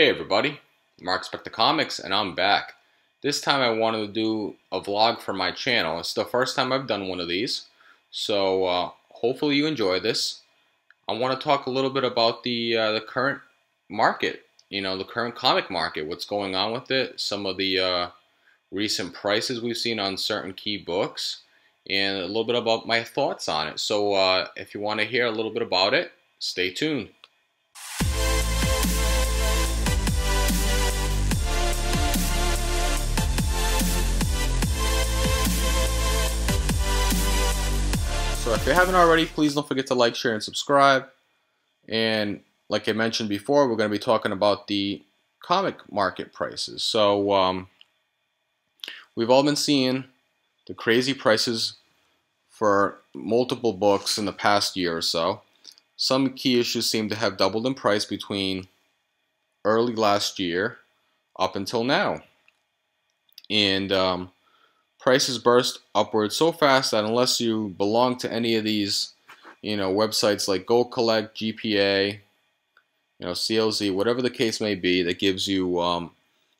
Hey everybody, Marc Spector Comics, and I'm back. This time I wanted to do a vlog for my channel. It's the first time I've done one of these, so hopefully you enjoy this. I want to talk a little bit about the current market, you know, the current comic market, what's going on with it, some of the recent prices we've seen on certain key books, and a little bit about my thoughts on it. So if you want to hear a little bit about it, stay tuned. So if you haven't already, please don't forget to like, share, and subscribe. And like I mentioned before, we're going to be talking about the comic market prices. So we've all been seeing the crazy prices for multiple books in the past year or so. Some key issues seem to have doubled in price between early last year up until now. And prices burst upwards so fast that unless you belong to any of these, you know, websites like GoCollect, GPA, you know, CLZ, whatever the case may be, that gives you,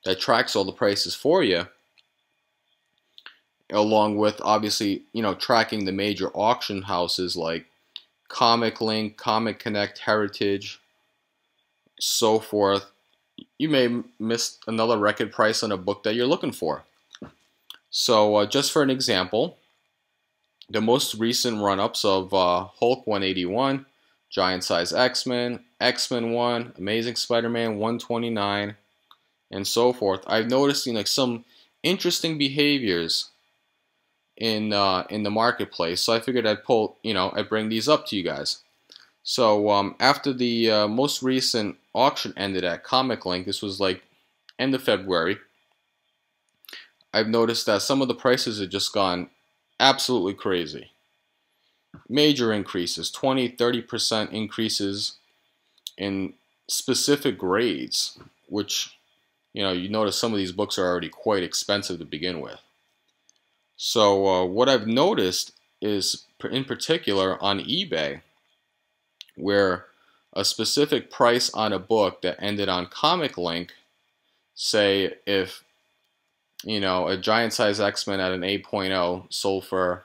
that tracks all the prices for you, along with obviously, you know, tracking the major auction houses like Comic Link, Comic Connect, Heritage, so forth. You may miss another record price on a book that you're looking for. So just for an example, the most recent run-ups of Hulk 181, Giant Size X-Men, X-Men 1, Amazing Spider-Man 129, and so forth. I've noticed, you know, like some interesting behaviors in the marketplace. So I figured I'd pull, you know, I'd bring these up to you guys. So after the most recent auction ended at Comic Link, this was like end of February. I've noticed that some of the prices have just gone absolutely crazy. Major increases, 20, 30% increases in specific grades, which, you know, you notice some of these books are already quite expensive to begin with. So what I've noticed is, in particular, on eBay, where a specific price on a book that ended on Comic Link, say if, you know, a Giant Size X-Men at an 8.0 sold for,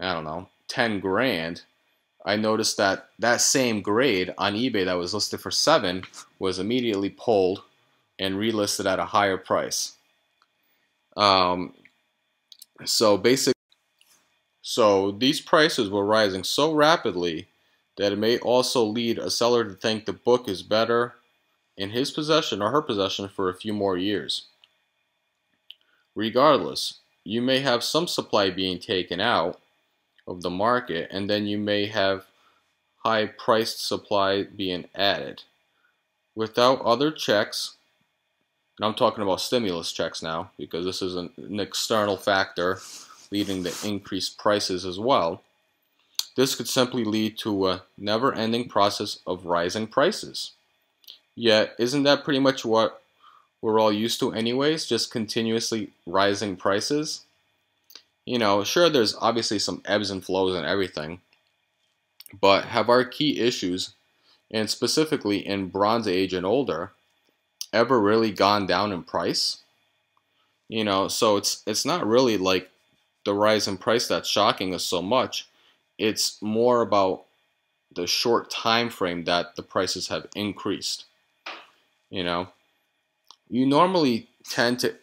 I don't know, 10 grand. I noticed that that same grade on eBay that was listed for 7 was immediately pulled and relisted at a higher price. So these prices were rising so rapidly that it may also lead a seller to think the book is better in his possession or her possession for a few more years. Regardless, you may have some supply being taken out of the market, and then you may have high-priced supply being added. Without other checks, and I'm talking about stimulus checks now, because this is an external factor leading to increased prices as well, this could simply lead to a never-ending process of rising prices. Yet, isn't that pretty much what we're all used to anyways, just continuously rising prices? You know, sure, there's obviously some ebbs and flows and everything, but have our key issues, and specifically in Bronze Age and older, ever really gone down in price? You know, so it's not really like the rise in price that's shocking us so much. It's more about the short time frame that the prices have increased, you know. You normally tend to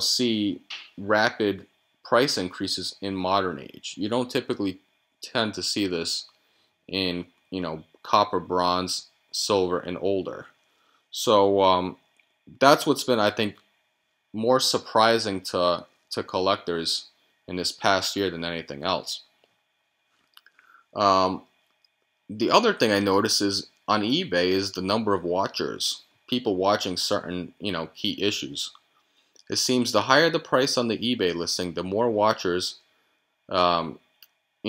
see rapid price increases in modern age. You don't typically tend to see this in, you know, copper, bronze, silver, and older. So that's what's been, I think, more surprising to collectors in this past year than anything else. The other thing I noticed is on eBay is the number of watchers. People watching certain, you know, key issues. It seems the higher the price on the eBay listing, the more watchers, you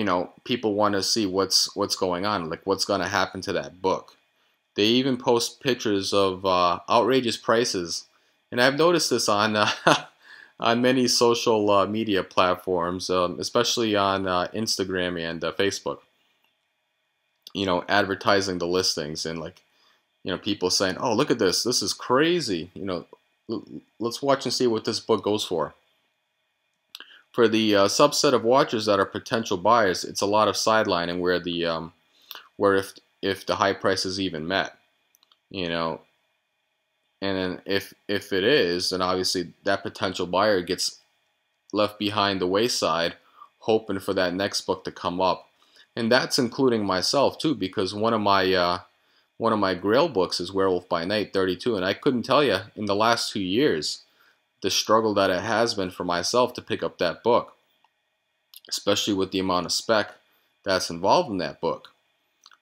know, people want to see what's going on, like what's going to happen to that book. They even post pictures of outrageous prices, and I've noticed this on on many social media platforms, especially on Instagram and Facebook. You know, advertising the listings and like, you know, people saying, oh, look at this, this is crazy, you know, let's watch and see what this book goes for. For the subset of watchers that are potential buyers, it's a lot of sidelining where the if the high price is even met, you know. And then if it is, then obviously that potential buyer gets left behind the wayside, hoping for that next book to come up. And that's including myself too, because one of my grail books is Werewolf by Night 32, and I couldn't tell you in the last 2 years the struggle that it has been for myself to pick up that book, especially with the amount of spec that's involved in that book.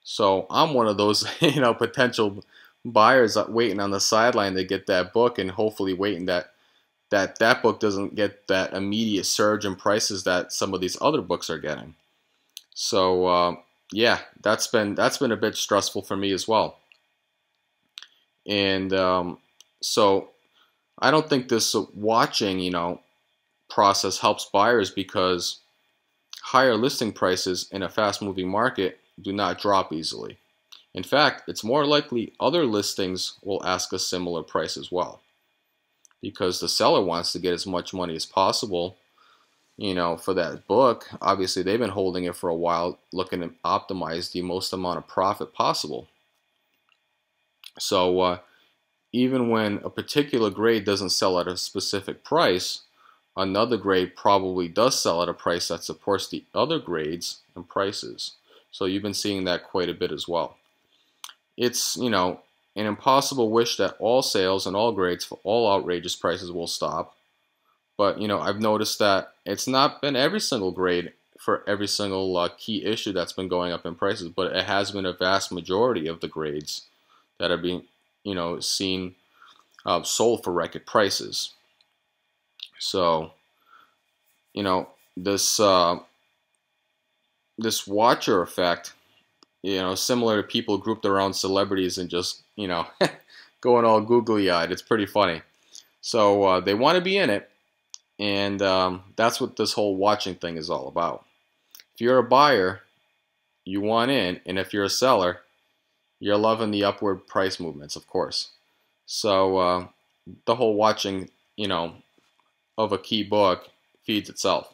So I'm one of those, you know, potential buyers waiting on the sideline to get that book, and hopefully waiting that book doesn't get that immediate surge in prices that some of these other books are getting. So yeah, that's been a bit stressful for me as well. And so I don't think this watching, you know, process helps buyers, because higher listing prices in a fast-moving market do not drop easily. In fact, it's more likely other listings will ask a similar price as well, because the seller wants to get as much money as possible, you know, for that book. Obviously, they've been holding it for a while, looking to optimize the most amount of profit possible. So even when a particular grade doesn't sell at a specific price, another grade probably does sell at a price that supports the other grades and prices. So you've been seeing that quite a bit as well. It's, you know, an impossible wish that all sales and all grades for all outrageous prices will stop. But, you know, I've noticed that it's not been every single grade for every single key issue that's been going up in prices, but it has been a vast majority of the grades that are being, you know, seen sold for record prices. So, you know, this this watcher effect, you know, similar to people grouped around celebrities and just, you know, going all googly-eyed. It's pretty funny. So they want to be in it, and that's what this whole watching thing is all about. If you're a buyer, you want in, and if you're a seller, you're loving the upward price movements, of course. So the whole watching, you know, of a key book feeds itself.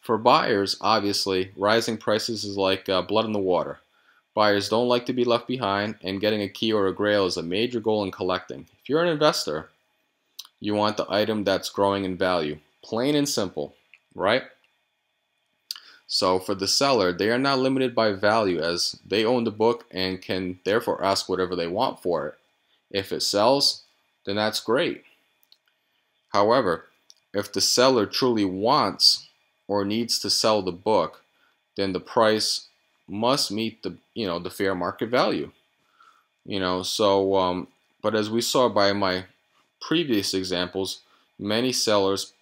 For buyers, obviously, rising prices is like blood in the water. Buyers don't like to be left behind, and getting a key or a grail is a major goal in collecting. If you're an investor, you want the item that's growing in value. Plain and simple, right? So for the seller, they are not limited by value, as they own the book and can therefore ask whatever they want for it. If it sells, then that's great. However, if the seller truly wants or needs to sell the book, then the price must meet the, you know, the fair market value, you know. So but as we saw by my previous examples, many sellers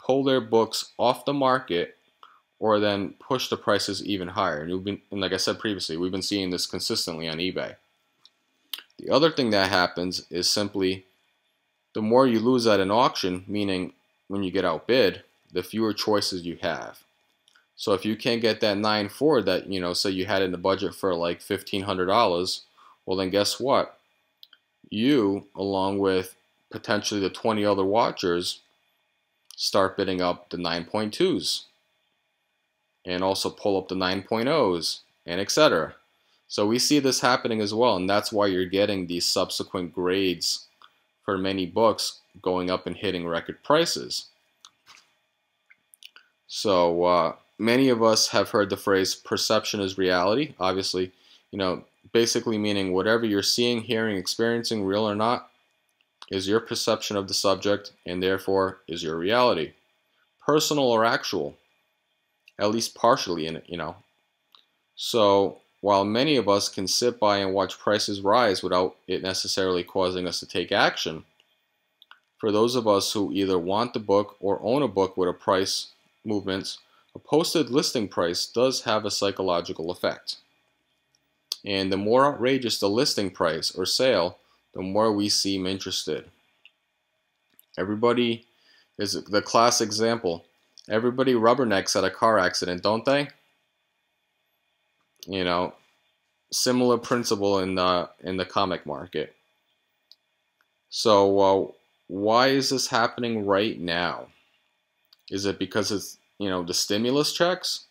pull their books off the market or then push the prices even higher, and like I said previously, we've been seeing this consistently on eBay. The other thing that happens is simply the more you lose at an auction, meaning when you get outbid, the fewer choices you have. So if you can't get that 9.4 that, you know, say you had in the budget for like $1,500, well then guess what? You, along with potentially the 20 other watchers, start bidding up the 9.2s and also pull up the 9.0s and etc. So we see this happening as well, and that's why you're getting these subsequent grades for many books going up and hitting record prices. So many of us have heard the phrase perception is reality. Obviously, you know, basically meaning whatever you're seeing, hearing, experiencing, real or not, is your perception of the subject, and therefore is your reality. Personal or actual, at least partially in it, you know. So while many of us can sit by and watch prices rise without it necessarily causing us to take action, for those of us who either want the book or own a book with a price movements, a posted listing price does have a psychological effect. And the more outrageous the listing price or sale, the more we seem interested. Everybody is the class example. Everybody rubbernecks at a car accident, don't they? You know, similar principle in the comic market. So why is this happening right now? Is it because it's, you know, the stimulus checks?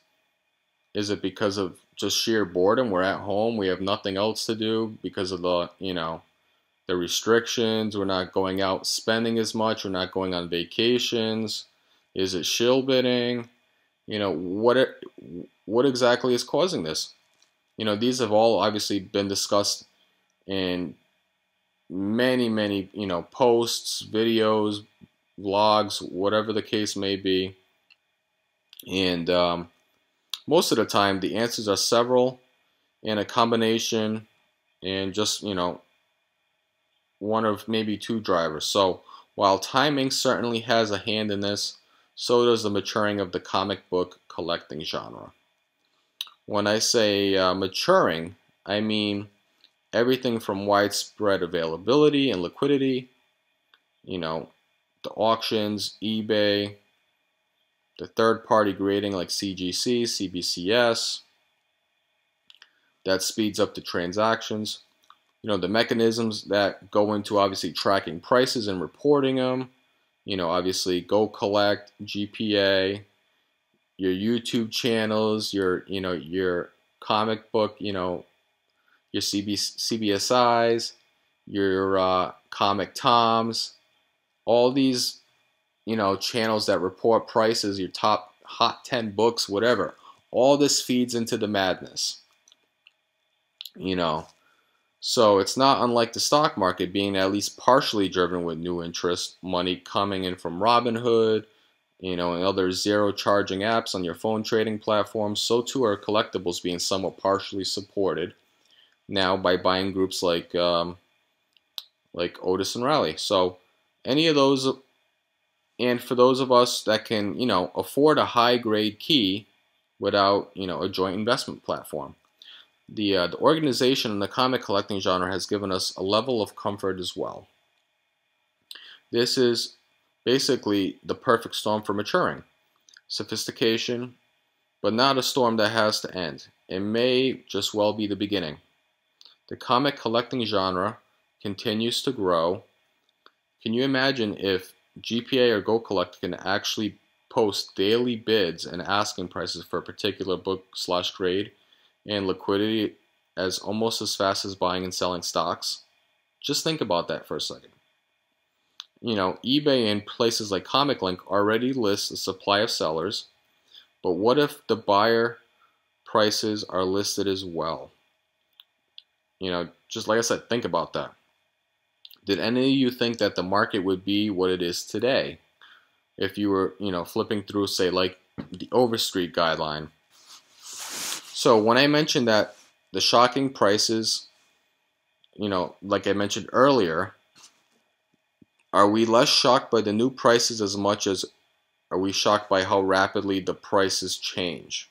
Is it because of just sheer boredom? We're at home, we have nothing else to do because of the, you know, the restrictions, we're not going out spending as much, we're not going on vacations. Is it shill bidding? You know, what exactly is causing this? You know, these have all obviously been discussed in many, you know, posts, videos, vlogs, whatever the case may be. And most of the time, the answers are several and a combination and just, you know, one of maybe two drivers. So while timing certainly has a hand in this, so does the maturing of the comic book collecting genre. When I say maturing, I mean everything from widespread availability and liquidity, you know, the auctions, eBay, the third-party grading like CGC, CBCS, that speeds up the transactions. You know, the mechanisms that go into obviously tracking prices and reporting them. You know, obviously GoCollect, GPA, your YouTube channels, your, you know, your comic book, you know, your CBSIs, your Comic Toms, all these, you know, channels that report prices, your top hot 10 books, whatever. All this feeds into the madness, you know. So it's not unlike the stock market being at least partially driven with new interest, money coming in from Robinhood, you know, and other zero-charging apps on your phone trading platforms. So too are collectibles being somewhat partially supported now by buying groups like Otis and Rally. So any of those, and for those of us that can, you know, afford a high-grade key without, you know, a joint investment platform. The organization in the comic collecting genre has given us a level of comfort as well. This is basically the perfect storm for maturing. Sophistication, but not a storm that has to end. It may just well be the beginning. The comic collecting genre continues to grow. Can you imagine if GPA or GoCollect can actually post daily bids and asking prices for a particular book/grade? And liquidity as almost as fast as buying and selling stocks? Just think about that for a second. You know, eBay and places like Comic Link already list a supply of sellers, but what if the buyer prices are listed as well? You know, just like I said, think about that. Did any of you think that the market would be what it is today if you were, you know, flipping through, say, like the Overstreet guideline? So when I mentioned that the shocking prices, you know, like I mentioned earlier, are we less shocked by the new prices as much as are we shocked by how rapidly the prices change?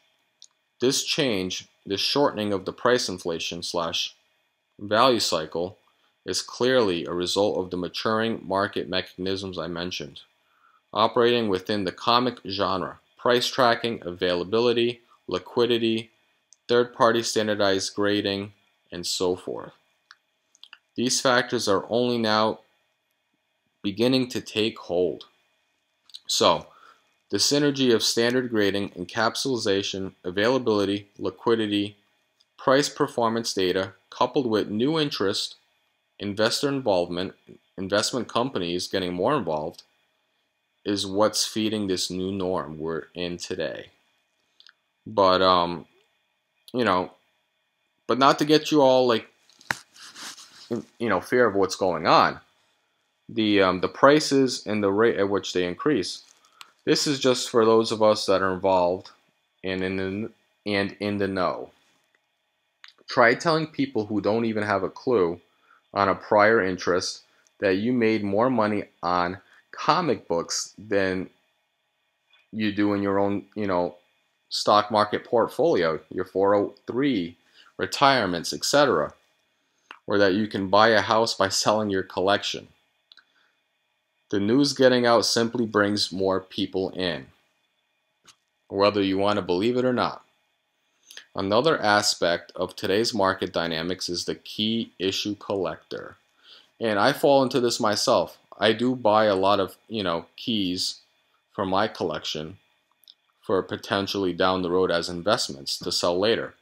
This change, this shortening of the price inflation / value cycle, is clearly a result of the maturing market mechanisms I mentioned, operating within the comic genre, price tracking, availability, liquidity, third-party standardized grading, and so forth. These factors are only now beginning to take hold. So, the synergy of standard grading, encapsulation, availability, liquidity, price performance data, coupled with new interest, investor involvement, investment companies getting more involved, is what's feeding this new norm we're in today. But, you know, but not to get you all, like, in, you know, fear of what's going on. The prices and the rate at which they increase. This is just for those of us that are involved and in the know. Try telling people who don't even have a clue on a prior interest that you made more money on comic books than you do in your own, you know, stock market portfolio, your 403, retirements, etc. Or that you can buy a house by selling your collection. The news getting out simply brings more people in, whether you want to believe it or not. Another aspect of today's market dynamics is the key issue collector. And I fall into this myself. I do buy a lot of, keys for my collection for potentially down the road as investments to sell later.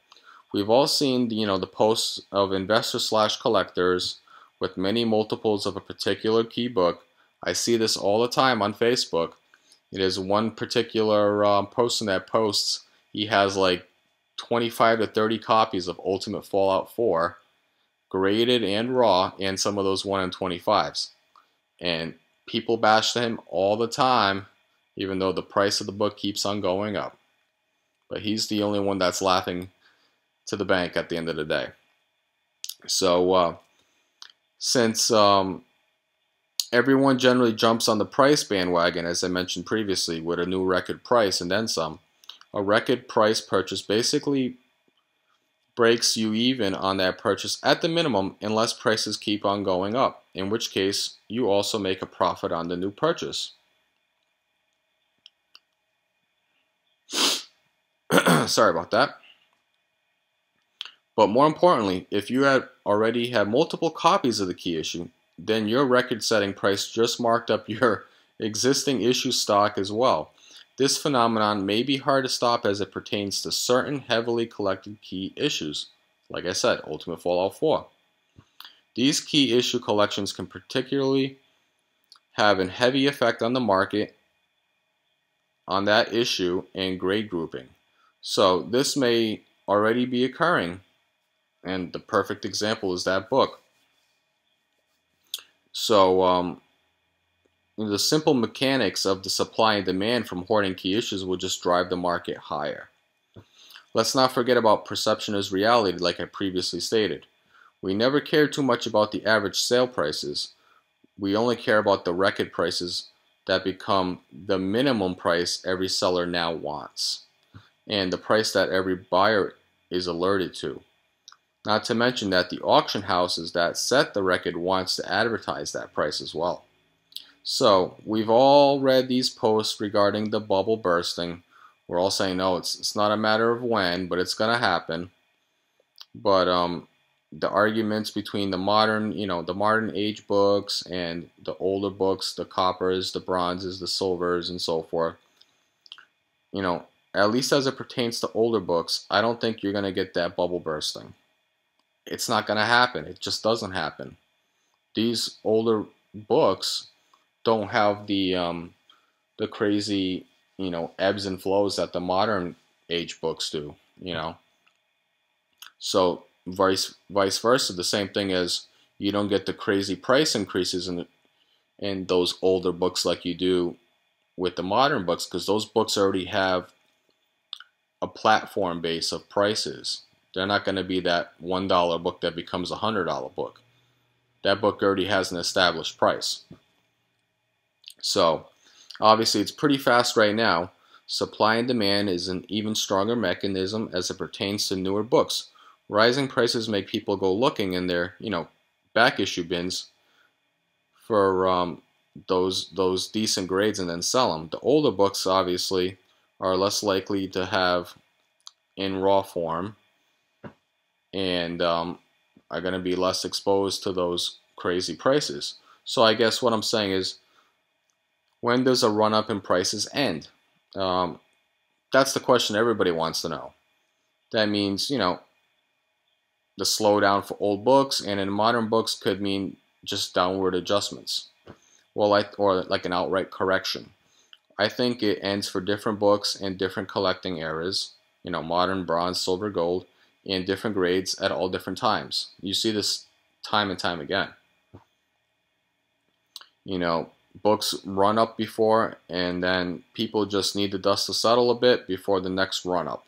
We've all seen, the posts of investors/collectors with many multiples of a particular key book. I see this all the time on Facebook. It is one particular person that posts, he has like 25 to 30 copies of Ultimate Fallout 4, graded and raw, and some of those 1 in 25s. And people bash him all the time, even though the price of the book keeps on going up. But he's the only one that's laughing to the bank at the end of the day. So, since everyone generally jumps on the price bandwagon, as I mentioned previously, with a new record price and then some, a record price purchase basically breaks you even on that purchase at the minimum unless prices keep on going up, in which case you also make a profit on the new purchase. Sorry about that. But more importantly, if you had already had multiple copies of the key issue, then your record-setting price just marked up your existing issue stock as well. This phenomenon may be hard to stop as it pertains to certain heavily collected key issues. Like I said, Ultimate Fallout 4. These key issue collections can particularly have a heavy effect on the market on that issue and grade grouping. So this may already be occurring, and the perfect example is that book. So the simple mechanics of the supply and demand from hoarding key issues will just drive the market higher. Let's not forget about perception as reality, like I previously stated. We never care too much about the average sale prices. We only care about the record prices that become the minimum price every seller now wants, and the price that every buyer is alerted to. Not to mention that the auction houses that set the record wants to advertise that price as well. So we've all read these posts regarding the bubble bursting. We're all saying, no, it's not a matter of when, but it's going to happen. But the arguments between the modern, the modern age books and the older books, the coppers, the bronzes, the silvers, and so forth, at least as it pertains to older books, I don't think you're going to get that bubble bursting. It's not going to happen. It just doesn't happen. These older books don't have the crazy, ebbs and flows that the modern age books do, So vice versa, the same thing as you don't get the crazy price increases in those older books like you do with the modern books, because those books already have a platform base of prices. They're not going to be that $1 book that becomes a $100 book. That book already has an established price. So, obviously it's pretty fast right now. Supply and demand is an even stronger mechanism as it pertains to newer books. Rising prices make people go looking in their, back issue bins for those decent grades and then sell them. The older books, obviously, are less likely to have in raw form, and are going to be less exposed to those crazy prices. So I guess what I'm saying is, when does a run-up in prices end? That's the question everybody wants to know. That means, the slowdown for old books, and in modern books could mean just downward adjustments, or like an outright correction. I think it ends for different books and different collecting eras, modern, bronze, silver, gold, in different grades at all different times. You see this time and time again. Books run up before, and then people just need the dust to settle a bit before the next run up.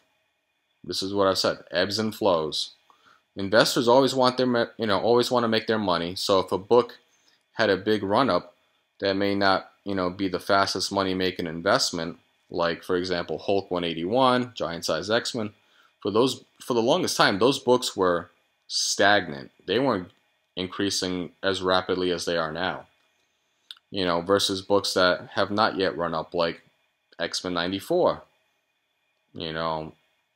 This is what I've said, ebbs and flows. Investors always want their, always want to make their money. So if a book had a big run up, that may not, be the fastest money making investment. Like, for example, Hulk 181, Giant Size X-Men. For the longest time, those books were stagnant. They weren't increasing as rapidly as they are now. Versus books that have not yet run up, like X-Men 94.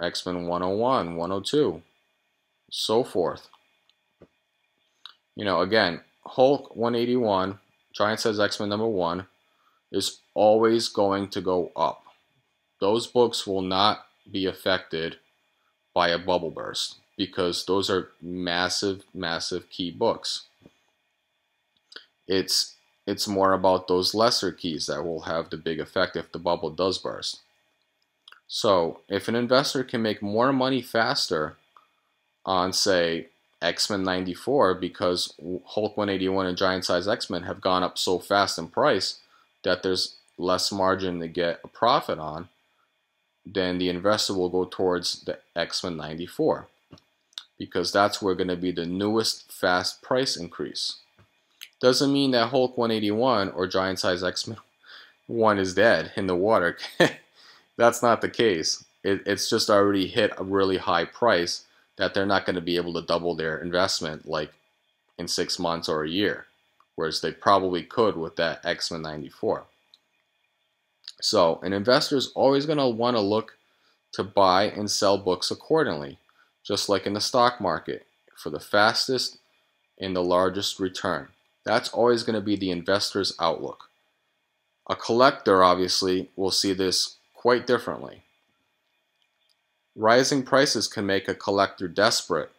X-Men 101, 102, so forth. You know, again, Hulk 181, Giant Size X-Men number 1, is always going to go up. Those books will not be affected by a bubble burst because those are massive, massive key books. It's more about those lesser keys that will have the big effect if the bubble does burst. So if an investor can make more money faster on, say, X-Men 94 because Hulk 181 and Giant Size X-Men have gone up so fast in price that there's less margin to get a profit on, then the investor will go towards the X-Men 94 because that's where going to be the newest fast price increase. Doesn't mean that Hulk 181 or Giant Size X-Men 1 is dead in the water. That's not the case. It's just already hit a really high price that they're not going to be able to double their investment like in 6 months or a year, whereas they probably could with that X-Men 94. So an investor is always going to want to look to buy and sell books accordingly, just like in the stock market, for the fastest and the largest return. That's always going to be the investor's outlook. A collector, obviously, will see this quite differently. Rising prices can make a collector desperate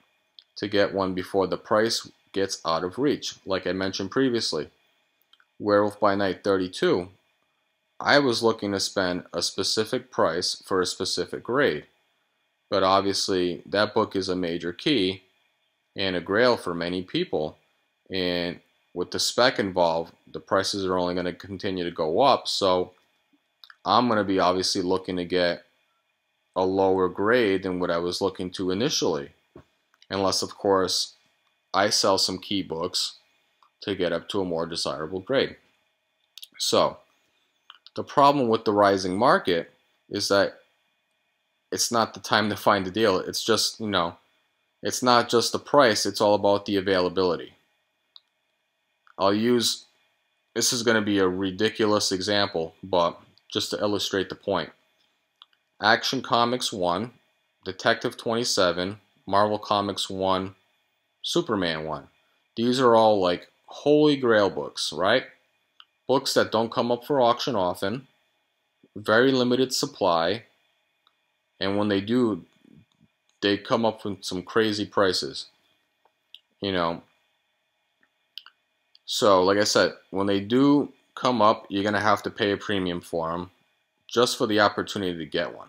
to get one before the price gets out of reach. Like I mentioned previously, Werewolf by Night 32, I was looking to spend a specific price for a specific grade. But obviously, that book is a major key and a grail for many people, and with the spec involved, the prices are only going to continue to go up, so I'm going to be obviously looking to get a lower grade than what I was looking to initially. Unless, of course, I sell some key books to get up to a more desirable grade. So, the problem with the rising market is that it's not the time to find a deal. It's just, you know, it's not just the price, it's all about the availability. This is going to be a ridiculous example, but just to illustrate the point. Action Comics 1, Detective 27, Marvel Comics 1, Superman 1. These are all like holy grail books, right? Books that don't come up for auction often, very limited supply, and when they do, they come up with some crazy prices. You know, so, like I said, when they do come up, you're going to have to pay a premium for them just for the opportunity to get one.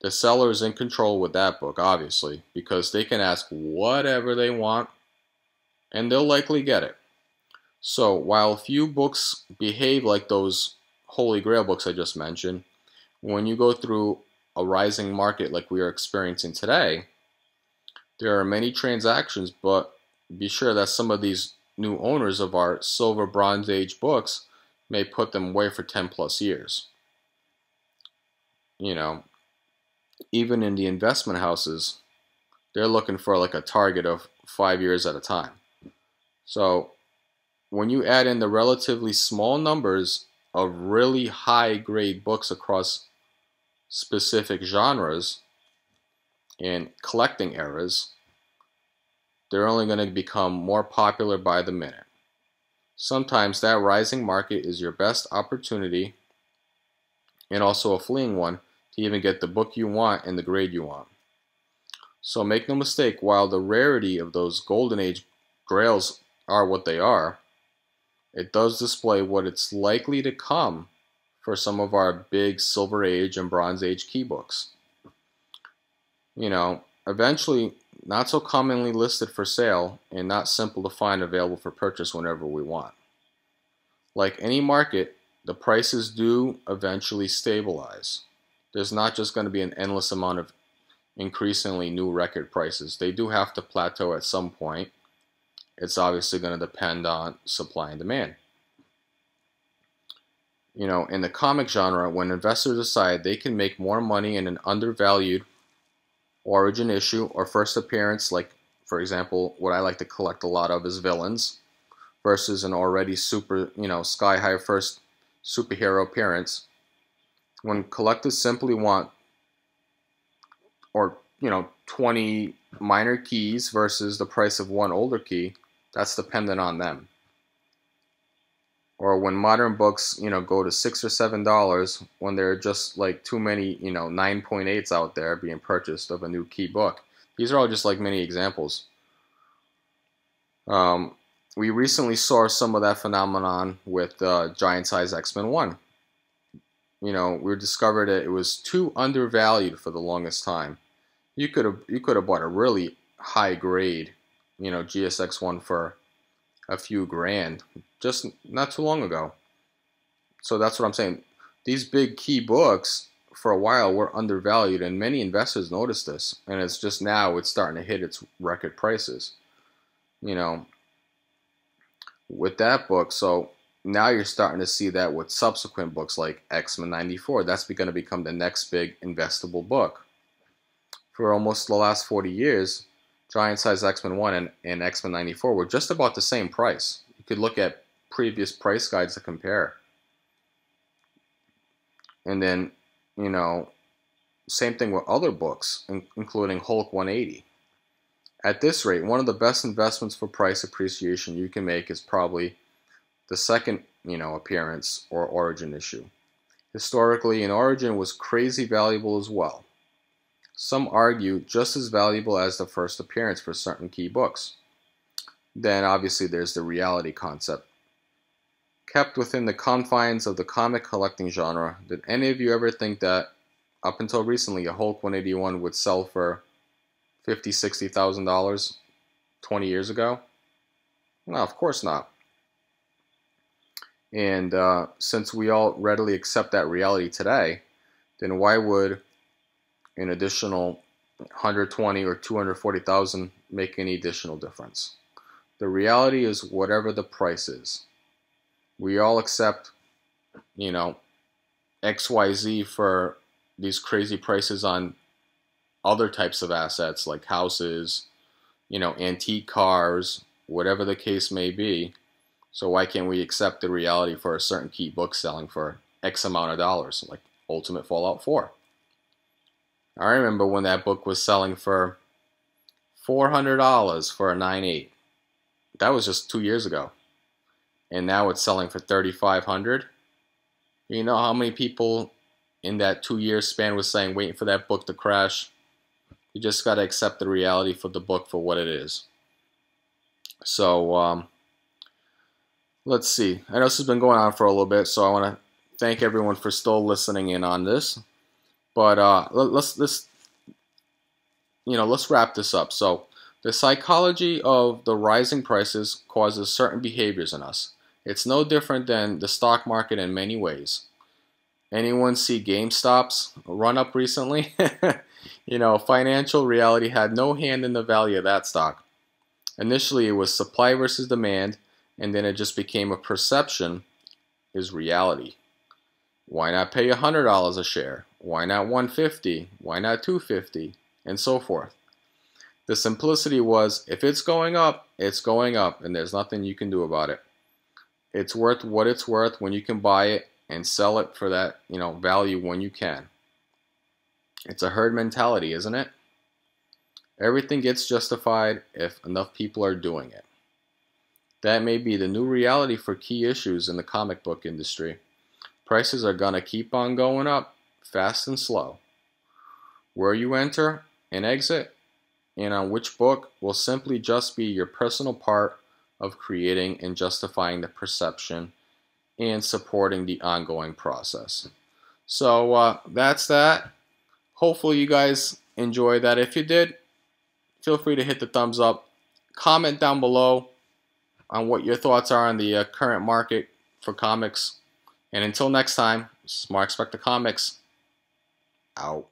The seller is in control with that book, obviously, because they can ask whatever they want, and they'll likely get it. So, while few books behave like those Holy Grail books I just mentioned, when you go through a rising market like we are experiencing today, there are many transactions, but be sure that some of these new owners of our Silver Bronze Age books may put them away for 10+ years. You know, even in the investment houses, they're looking for like a target of 5 years at a time. So when you add in the relatively small numbers of really high grade books across specific genres and collecting eras, they're only going to become more popular by the minute. Sometimes that rising market is your best opportunity, and also a fleeing one, to even get the book you want and the grade you want. So make no mistake, while the rarity of those golden age grails are what they are, it does display what it's likely to come for some of our big Silver Age and Bronze Age key books. You know, eventually, not so commonly listed for sale and not simple to find available for purchase whenever we want. Like any market, the prices do eventually stabilize. There's not just going to be an endless amount of increasingly new record prices. They do have to plateau at some point. It's obviously going to depend on supply and demand. You know, in the comic genre, when investors decide they can make more money in an undervalued origin issue or first appearance, like for example what I like to collect a lot of is villains, versus an already super, you know, sky high first superhero appearance, when collectors simply want or 20 minor keys versus the price of one older key, that's dependent on them. Or when modern books, go to $6 or $7, when there are just like too many, 9.8s out there being purchased of a new key book. These are all just like mini examples. We recently saw some of that phenomenon with Giant Size X-Men 1. We discovered that it was too undervalued for the longest time. You could have bought a really high grade, GSX 1 for a few grand just not too long ago. So that's what I'm saying. These big key books for a while were undervalued, and many investors noticed this, and it's just now it's starting to hit its record prices, with that book. So now you're starting to see that with subsequent books like X-Men 94. That's going to become the next big investable book. For almost the last 40 years, Giant Size X-Men 1 and X-Men 94 were just about the same price. You could look at previous price guides to compare. And then, same thing with other books, including Hulk 180. At this rate, one of the best investments for price appreciation you can make is probably the second, appearance or origin issue. Historically, an origin was crazy valuable as well. Some argue just as valuable as the first appearance for certain key books. Then obviously there's the reality concept. Kept within the confines of the comic collecting genre, did any of you ever think that up until recently a Hulk 181 would sell for $50,000, $60,000 20 years ago? No, of course not. And since we all readily accept that reality today, then why would an additional $120,000 or $240,000 make any additional difference? The reality is whatever the price is. We all accept, XYZ for these crazy prices on other types of assets like houses, antique cars, whatever the case may be. So why can't we accept the reality for a certain key book selling for X amount of dollars, like Ultimate Fallout 4? I remember when that book was selling for $400 for a 9.8. That was just 2 years ago. And now it's selling for $3,500. You know how many people in that 2 year span was saying, waiting for that book to crash? You just got to accept the reality for the book for what it is. So, let's see. I know this has been going on for a little bit, so I want to thank everyone for still listening in on this. But let's wrap this up. So the psychology of the rising prices causes certain behaviors in us. It's no different than the stock market in many ways. Anyone see GameStop's run up recently? Financial reality had no hand in the value of that stock. Initially, it was supply versus demand, and then it just became a perception is reality. Why not pay $100 a share? Why not $150? Why not $250? And so forth. The simplicity was, if it's going up, it's going up, and there's nothing you can do about it. It's worth what it's worth when you can buy it and sell it for that, value when you can. It's a herd mentality, isn't it? Everything gets justified if enough people are doing it. That may be the new reality for key issues in the comic book industry. Prices are going to keep on going up, fast and slow. Where you enter and exit and on which book will simply just be your personal part of creating and justifying the perception and supporting the ongoing process. So that's that. Hopefully you guys enjoyed that. If you did, feel free to hit the thumbs up. Comment down below on what your thoughts are on the current market for comics. And until next time, this is Marc Spector Comics. Out.